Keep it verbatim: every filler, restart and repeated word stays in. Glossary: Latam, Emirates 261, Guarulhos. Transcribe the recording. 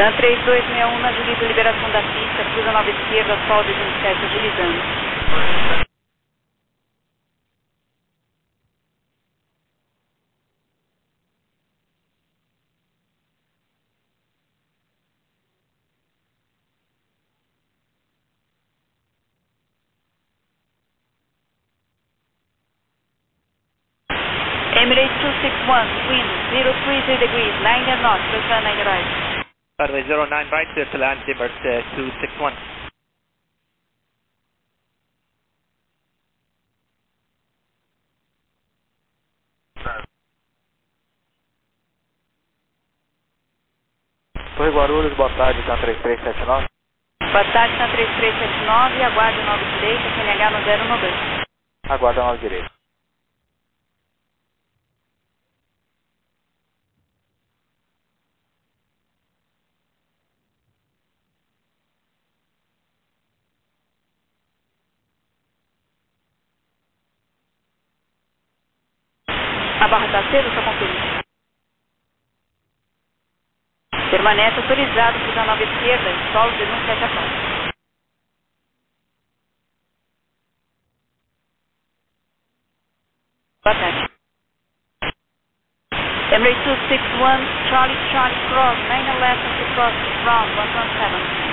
Latam três dois seis um na Julieta Liberação da Pista, cruza nova esquerda, sol vinte e sete deslizando. Emirates two six one, wind zero three three degrees, nine and north, return nine right. Runway zero nine right, clear to land, Emirates uh, two six one. Oi, Guarulhos, boa tarde, tá três três sete nove. Boa tarde, tá três três sete nove, aguarde nove direita, C N H no zero nove dois. Aguarda nove direita. A barra está cedo, está concluída. Permanece autorizado, cruza nova esquerda, solo de um sete a quatro. Boa tarde. Emirates two six one, Charlie Charlie Cross, nine left to cross, round one one seven.